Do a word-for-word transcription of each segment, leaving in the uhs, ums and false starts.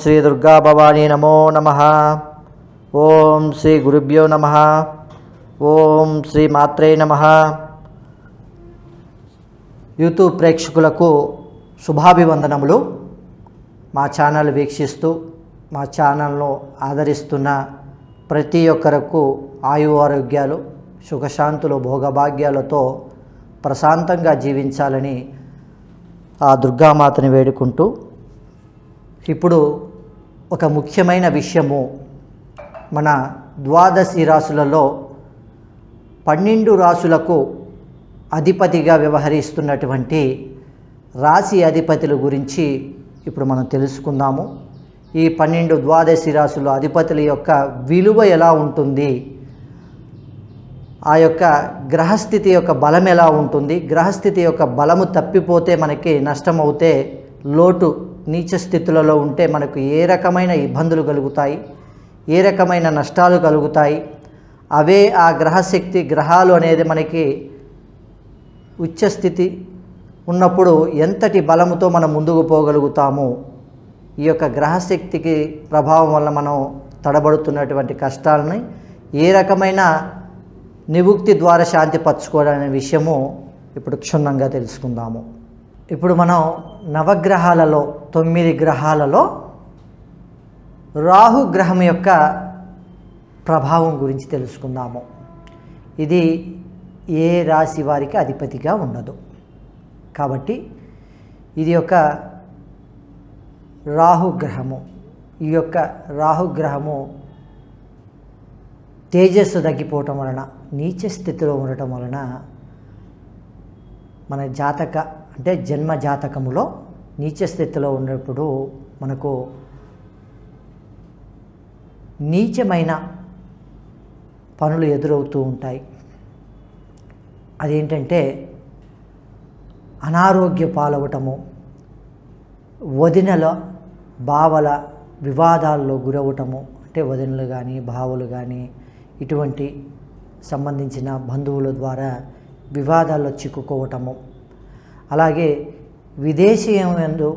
श्री दुर्गा भवानी नमो नमः। ओम श्री गुरुभ्यो नमः। ओम श्री मात्रे नमः। यूट्यूब प्रेक्षकुलकु शुभाभिवंदनमुलु। मा चानल वीक्षिस्तू मा चानल्नु आदरिस्तुन्न प्रति ओक्करिकी आयु आरोग्यालु सुखशांतुलु भोगभाग्यालतो ప్రశాంతంగా జీవించాలని ఆ దుర్గామాతని వేడుకుంటూ ఇప్పుడు ఒక ముఖ్యమైన విషయము మన ద్వాదశి రాశులలో పన్నెండు రాశులకు అధిపతిగా వ్యవహరిస్తున్నటువంటి రాశి అధిపతుల గురించి ఇప్పుడు మనం తెలుసుకుందాము। ఈ పన్నెండు ద్వాదశి రాశుల అధిపతుల యొక్క విలువ ఎలా ఉంటుంది, ఆ యొక్క గ్రహస్థితి యొక్క బలం ఎలా ఉంటుంది, గ్రహస్థితి యొక్క బలము తప్పిపోతే మనకి నష్టం అవుతే లోటు నీచ స్థితులలో ఉంటే మనకు ఏ రకమైన ఇబ్బందులు కలుగుతాయి, ఏ రకమైన నష్టాలు కలుగుతాయి, అవే ఆ గ్రహశక్తి గ్రహాలు అనేది మనకి ఉచ్చ స్థితి ఉన్నప్పుడు ఎంతటి బలముతో మనం ముందుకు పోగలుగుతాము, ఈ యొక్క గ్రహశక్తికి ప్రభావం వల్ల మనం తడబడుతున్నటువంటి కష్టాలని ఏ రకమైన నివృత్తి ద్వారా శాంతి పరచుకోవాలనే విషయము ఇప్పుడు క్షుణ్ణంగా తెలుసుకుందాము। ఇప్పుడు మనం నవగ్రహాలలో తొమ్మిది గ్రహాలలో రాహు గ్రహం యొక్క ప్రభావం గురించి తెలుసుకుందాము। ఇది ఏ రాశి వారికి అధిపతిగా ఉండదు కాబట్టి ఇది ఒక రాహు గ్రహము। ఈ యొక్క రాహు గ్రహము తేజస్సు తగ్గిపోవటం వలన నీచ స్థితిలో ఉండటం వలన మన జాతక అంటే జన్మ జాతకములో నీచ స్థితిలో ఉన్నప్పుడు మనకు నీచమైన పనులు ఎదురవుతూ ఉంటాయి। అదేంటంటే అనారోగ్య పాలవటము, వదినల బావల వివాదాల్లో గురవటము, అంటే వదినలు కానీ బావులు కానీ ఇటువంటి సంబంధించిన బంధువుల ద్వారా వివాదాల్లో చిక్కుకోవటము, అలాగే విదేశీయందు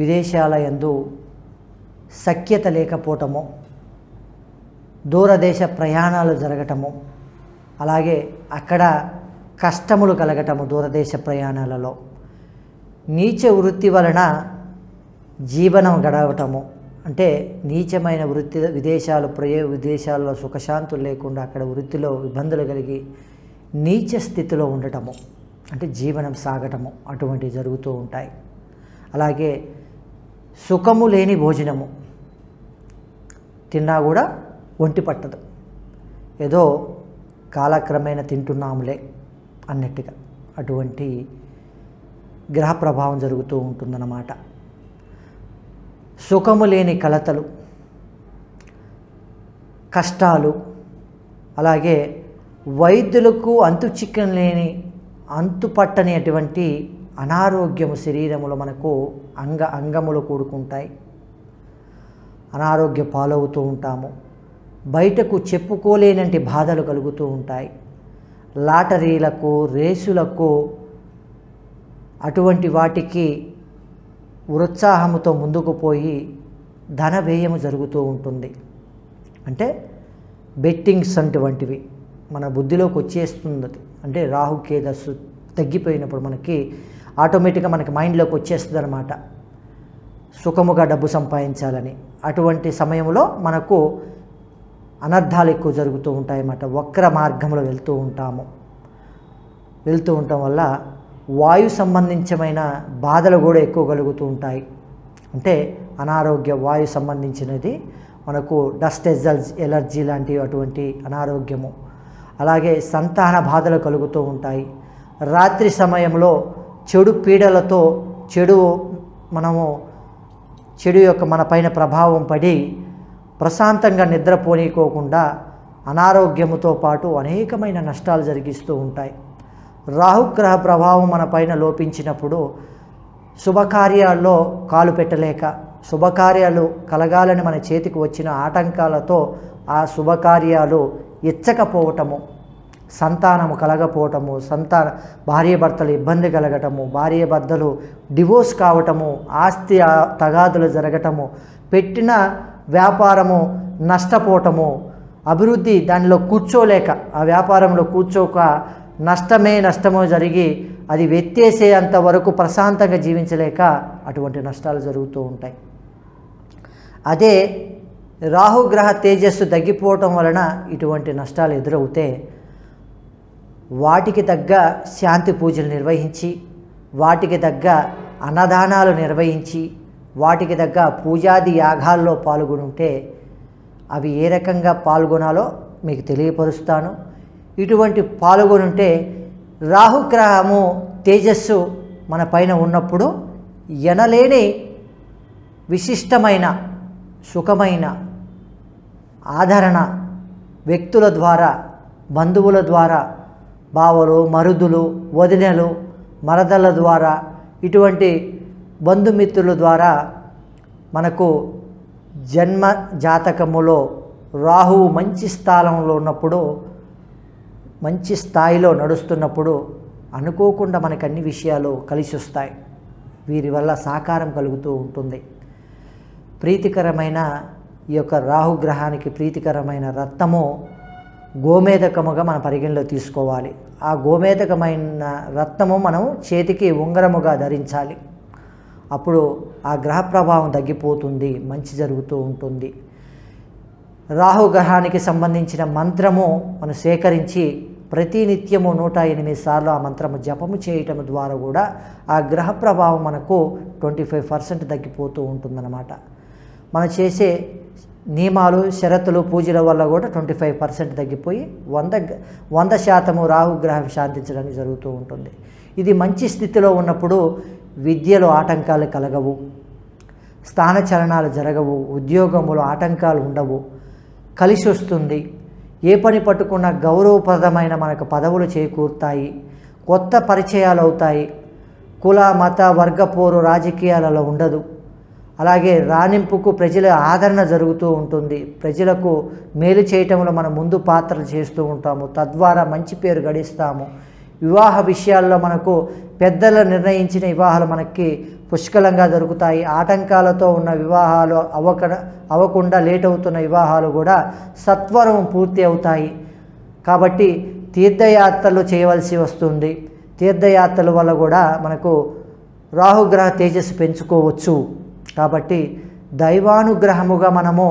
విదేశాల యందు సఖ్యత లేకపోవటము, దూరదేశ ప్రయాణాలు జరగటము, అలాగే అక్కడ కష్టములు కలగటము, దూరదేశ ప్రయాణాలలో నీచ వృత్తి వలన జీవనం గడవటము, అంటే నీచమైన వృత్తి విదేశాలు ప్రయే విదేశాల్లో సుఖశాంతులు లేకుండా అక్కడ వృత్తిలో ఇబ్బందులు కలిగి నీచ స్థితిలో ఉండటము, అంటే జీవనం సాగటము అటువంటివి జరుగుతూ ఉంటాయి। అలాగే సుఖము లేని భోజనము, తిన్నా కూడా ఒంటి పట్టదు, ఏదో కాలక్రమేణ తింటున్నాములే అన్నట్టుగా అటువంటి గ్రహ ప్రభావం జరుగుతూ ఉంటుందన్నమాట। సుఖము లేని కలతలు, కష్టాలు, అలాగే వైద్యులకు అంతు చిక్కన లేని అంతు పట్టని అటువంటి అనారోగ్యము శరీరములో మనకు అంగ అంగములు కూడుకుంటాయి, అనారోగ్య పాలవుతూ ఉంటాము, బయటకు చెప్పుకోలేనంటి బాధలు కలుగుతూ ఉంటాయి, లాటరీలకు రేసులకు అటువంటి వాటికి ఉత్సాహముతో ముందుకు పోయి ధన వ్యయము జరుగుతూ ఉంటుంది, అంటే బెట్టింగ్స్ అటువంటివి మన బుద్ధిలోకి వచ్చేస్తుంది, అంటే రాహుకేతస్సు తగ్గిపోయినప్పుడు మనకి ఆటోమేటిక్గా మనకి మైండ్లోకి వచ్చేస్తుంది అనమాట, సుఖముగా డబ్బు సంపాదించాలని। అటువంటి సమయంలో మనకు అనర్థాలు ఎక్కువ జరుగుతూ ఉంటాయి అన్నమాట, వక్ర మార్గంలో వెళ్తూ ఉంటాము, వెళ్తూ ఉండటం వల్ల వాయు సంబంధించమైన బాధలు కూడా ఎక్కువ కలుగుతూ ఉంటాయి, అంటే అనారోగ్య వాయు సంబంధించినది మనకు డస్ట్ ఎజల్స్ ఎలర్జీ లాంటి అటువంటి అనారోగ్యము, అలాగే సంతాన బాధలు కలుగుతూ ఉంటాయి, రాత్రి సమయంలో చెడు పీడలతో చెడు మనము చెడు యొక్క మన పైన ప్రభావం పడి ప్రశాంతంగా నిద్రపోనీకోకుండా అనారోగ్యముతో పాటు అనేకమైన నష్టాలు జరిగిస్తూ ఉంటాయి। రాహుగ్రహ ప్రభావం మన పైన లోపించినప్పుడు శుభకార్యాల్లో కాలు పెట్టలేక, శుభకార్యాలు కలగాలని మన చేతికి వచ్చిన ఆటంకాలతో ఆ శుభకార్యాలు ఇచ్చకపోవటము, సంతానము కలగపోవటము, సంతాన భార్య భర్తలు ఇబ్బంది కలగటము, భార్య భర్తలు డివోర్స్ కావటము, ఆస్తి తగాదులు జరగటము, పెట్టిన వ్యాపారము నష్టపోవటము, అభివృద్ధి దానిలో కూర్చోలేక ఆ వ్యాపారంలో కూర్చోక నష్టమే నష్టమో జరిగి అది వెత్తేసేంత వరకు ప్రశాంతంగా జీవించలేక అటువంటి నష్టాలు జరుగుతూ ఉంటాయి. అదే రాహుగ్రహ తేజస్సు తగ్గిపోవటం వలన ఇటువంటి నష్టాలు ఎదురవుతే వాటికి తగ్గ శాంతి పూజలు నిర్వహించి, వాటికి తగ్గ అన్నదానాలు నిర్వహించి, వాటికి తగ్గ పూజాది యాగాల్లో పాల్గొని ఉంటే అవి ఏ రకంగా పాల్గొనాలో మీకు తెలియపరుస్తాను. ఇటువంటి పాల్గొని ఉంటే రాహుగ్రహము తేజస్సు మన పైన ఉన్నప్పుడు ఎనలేని విశిష్టమైన సుఖమైన ఆదరణ వ్యక్తుల ద్వారా, బంధువుల ద్వారా, బావలు, మరుదులు, వదినలు, మరదల ద్వారా, ఇటువంటి బంధుమిత్రుల ద్వారా మనకు జన్మ జాతకములో రాహువు మంచి స్థానంలో ఉన్నప్పుడు, మంచి స్థాయిలో నడుస్తున్నప్పుడు అనుకోకుండా మనకు అన్ని విషయాలు కలిసి వస్తాయి. వీరి వల్ల సహకారం కలుగుతూ ఉంటుంది. ప్రీతికరమైన ఈ యొక్క రాహుగ్రహానికి ప్రీతికరమైన రత్నము గోమేధకముగా మన పరిగణలో తీసుకోవాలి. ఆ గోమేధకమైన రత్నము మనం చేతికి ఉంగరముగా ధరించాలి. అప్పుడు ఆ గ్రహ ప్రభావం తగ్గిపోతుంది, మంచి జరుగుతూ ఉంటుంది. రాహుగ్రహానికి సంబంధించిన మంత్రము మనం సేకరించి ప్రతినిత్యము నూట ఎనిమిది సార్లు ఆ మంత్రము జపము చేయటం ద్వారా కూడా ఆ గ్రహ ప్రభావం మనకు ట్వంటీ ఫైవ్ పర్సెంట్ తగ్గిపోతూ ఉంటుందన్నమాట. మనం చేసే నియమాలు, షరతులు, పూజల వల్ల కూడా ట్వంటీ ఫైవ్ పర్సెంట్ తగ్గిపోయి వంద వంద శాతము రాహుగ్రహం శాంతించడానికి జరుగుతూ ఉంటుంది. ఇది మంచి స్థితిలో ఉన్నప్పుడు విద్యలో ఆటంకాలు కలగవు, స్థానచలనాలు జరగవు, ఉద్యోగములో ఆటంకాలు ఉండవు, కలిసి వస్తుంది. ఏ పని పట్టుకున్న గౌరవప్రదమైన మనకు పదవులు చేకూరుతాయి, కొత్త పరిచయాలు అవుతాయి, కుల మత వర్గ పోరు రాజకీయాలలో ఉండదు. అలాగే రాణింపుకు ప్రజల ఆదరణ జరుగుతూ ఉంటుంది. ప్రజలకు మేలు చేయటంలో మనం ముందు పాత్రలు చేస్తూ ఉంటాము, తద్వారా మంచి పేరు గడిస్తాము. వివాహ విషయాల్లో మనకు పెద్దలు నిర్ణయించిన వివాహాలు మనకి పుష్కలంగా దొరుకుతాయి. ఆటంకాలతో ఉన్న వివాహాలు అవక అవ్వకుండా లేట్ అవుతున్న వివాహాలు కూడా సత్వరం పూర్తి అవుతాయి. కాబట్టి తీర్థయాత్రలు చేయవలసి వస్తుంది. తీర్థయాత్రల వల్ల కూడా మనకు రాహుగ్రహ తేజస్సు పెంచుకోవచ్చు. కాబట్టి దైవానుగ్రహముగా మనము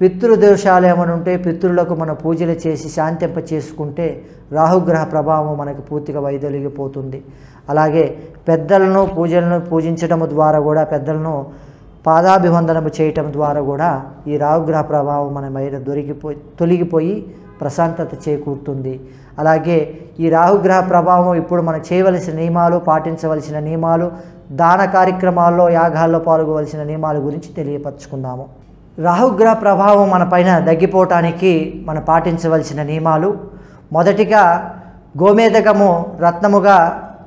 పితృదోషాలు ఏమైనా ఉంటే పితృలకు మన పూజలు చేసి శాంతింప చేసుకుంటే రాహుగ్రహ ప్రభావం మనకు పూర్తిగా వైదొలిగిపోతుంది. అలాగే పెద్దలను పూజలను పూజించడం ద్వారా కూడా, పెద్దలను పాదాభివందనము చేయటం ద్వారా కూడా ఈ రాహుగ్రహ ప్రభావం మన మీద దొరికిపో తొలగిపోయి ప్రశాంతత చేకూరుతుంది. అలాగే ఈ రాహుగ్రహ ప్రభావం ఇప్పుడు మనం చేయవలసిన నియమాలు, పాటించవలసిన నియమాలు, దాన కార్యక్రమాల్లో యాగాల్లో పాల్గొవలసిన నియమాల గురించి తెలియపరచుకుందాము. రాహుగ్రహ ప్రభావం మన పైన తగ్గిపోవటానికి మనం పాటించవలసిన నియమాలు: మొదటిగా గోమేధకము రత్నముగా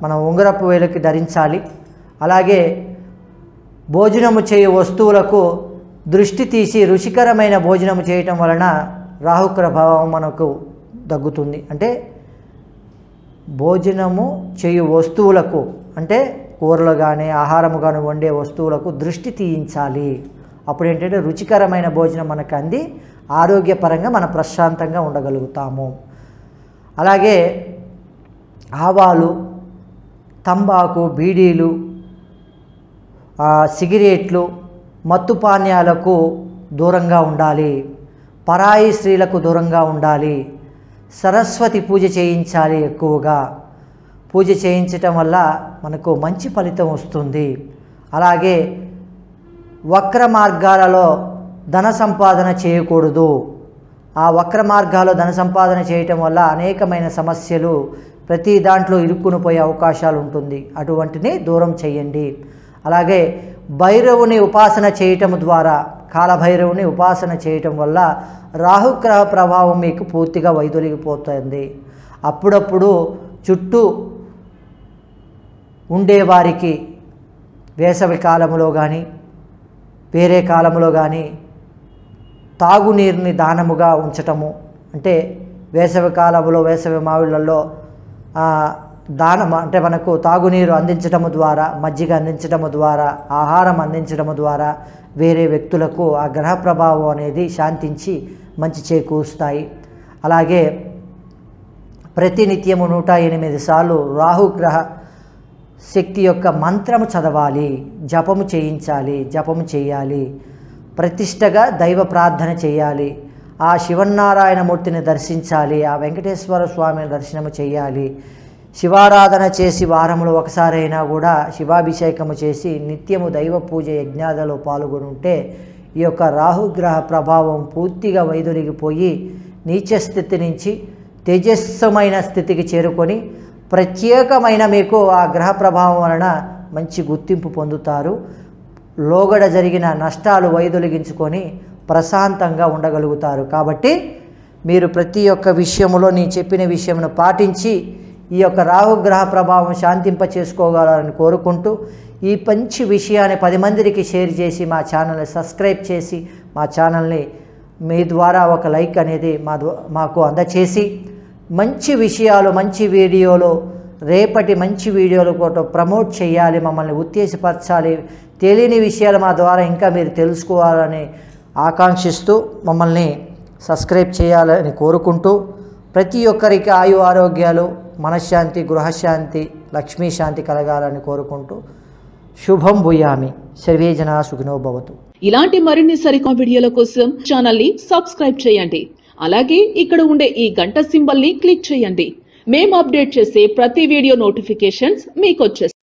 మనం ఉంగరపు వేలికి ధరించాలి. అలాగే భోజనము చేయ వస్తువులకు దృష్టి తీసి రుచికరమైన భోజనము చేయటం వలన రాహుగ్రహ ప్రభావం మనకు తగ్గుతుంది. అంటే భోజనము చేయు వస్తువులకు, అంటే కూరలు కానీ ఆహారము కానీ వండే వస్తువులకు దృష్టి తీయించాలి. అప్పుడు ఏంటంటే రుచికరమైన భోజనం మనకు అంది ఆరోగ్యపరంగా మనం ప్రశాంతంగా ఉండగలుగుతాము. అలాగే ఆవాలు, తంబాకు, బీడీలు, సిగరెట్లు, మత్తు పానీయాలకు దూరంగా ఉండాలి. పరాయి స్త్రీలకు దూరంగా ఉండాలి. సరస్వతి పూజ చేయించాలి. ఎక్కువగా పూజ చేయించటం వల్ల మనకు మంచి ఫలితం వస్తుంది. అలాగే వక్ర మార్గాలలో ధన సంపాదన చేయకూడదు. ఆ వక్ర మార్గాల్లో ధన సంపాదన చేయటం వల్ల అనేకమైన సమస్యలు, ప్రతి దాంట్లో ఇరుక్కుని పోయే అవకాశాలు ఉంటుంది. అటువంటిని దూరం చేయండి. అలాగే భైరవుని ఉపాసన చేయటం ద్వారా, కాలభైరవుని ఉపాసన చేయటం వల్ల రాహుగ్రహ ప్రభావం మీకు పూర్తిగా వైదొలిగిపోతుంది. అప్పుడప్పుడు చుట్టూ ఉండేవారికి వేసవి కాలంలో కానీ వేరే కాలంలో కానీ తాగునీరుని దానముగా ఉంచటము, అంటే వేసవికాలంలో వేసవి మావిళ్ళల్లో దానం అంటే మనకు తాగునీరు అందించడం ద్వారా, మజ్జిగ అందించడం ద్వారా, ఆహారం అందించడం ద్వారా వేరే వ్యక్తులకు ఆ గ్రహ ప్రభావం అనేది శాంతించి మంచి చేకూరుస్తాయి. అలాగే ప్రతినిత్యము నూట ఎనిమిది సార్లు రాహుగ్రహ శక్తి యొక్క మంత్రము చదవాలి, జపము చేయించాలి, జపము చేయాలి, ప్రతిష్టగా దైవ ప్రార్థన చేయాలి, ఆ శివనారాయణమూర్తిని దర్శించాలి, ఆ వెంకటేశ్వర స్వామిని దర్శనము చేయాలి, శివారాధన చేసి వారంలో ఒకసారైనా కూడా శివాభిషేకము చేసి నిత్యము దైవ పూజ యజ్ఞాలలో పాల్గొనుంటే ఈ యొక్క రాహుగ్రహ ప్రభావం పూర్తిగా వైదొలిగిపోయి నీచ స్థితి నుంచి తేజస్సుమైన స్థితికి చేరుకొని ప్రత్యేకమైన మీకు ఆ గ్రహ ప్రభావం వలన మంచి గుర్తింపు పొందుతారు. లోగడ జరిగిన నష్టాలు వైదొలిగించుకొని ప్రశాంతంగా ఉండగలుగుతారు. కాబట్టి మీరు ప్రతి ఒక్క విషయంలో నేను చెప్పిన విషయంను పాటించి ఈ యొక్క రాహుగ్రహ ప్రభావం శాంతింప చేసుకోగలరని కోరుకుంటూ, ఈ మంచి విషయాన్ని పది మందికి షేర్ చేసి మా ఛానల్ని సబ్స్క్రైబ్ చేసి మా ఛానల్ని మీ ద్వారా ఒక లైక్ అనేది మా మాకు అందచేసి మంచి విషయాలు మంచి వీడియోలు రేపటి మంచి వీడియోలు కూడా ప్రమోట్ చేయాలి, మమ్మల్ని ఉత్తేజపరచాలి, తెలియని విషయాలు మా ద్వారా ఇంకా మీరు తెలుసుకోవాలని ఆకాంక్షిస్తూ మమ్మల్ని సబ్స్క్రైబ్ చేయాలని కోరుకుంటూ, ప్రతి ఒక్కరికి ఆయు ఆరోగ్యాలు మనశ్శాంతి గృహశాంతి లక్ష్మీ శాంతి కలగాలని కోరుకుంటూ శుభం భూయామి. సర్వే జనా సుఖినో భవతు. ఇలాంటి మరిన్ని సరికొత్త వీడియోల కోసం ఛానల్ ని సబ్స్క్రైబ్ చేయండి. అలాగే ఇక్కడ ఉండే ఈ గంట సింబల్ ని క్లిక్ చేయండి. మేము అప్డేట్ చేసే ప్రతి వీడియో నోటిఫికేషన్స్ మీకు వచ్చేస్తాయి.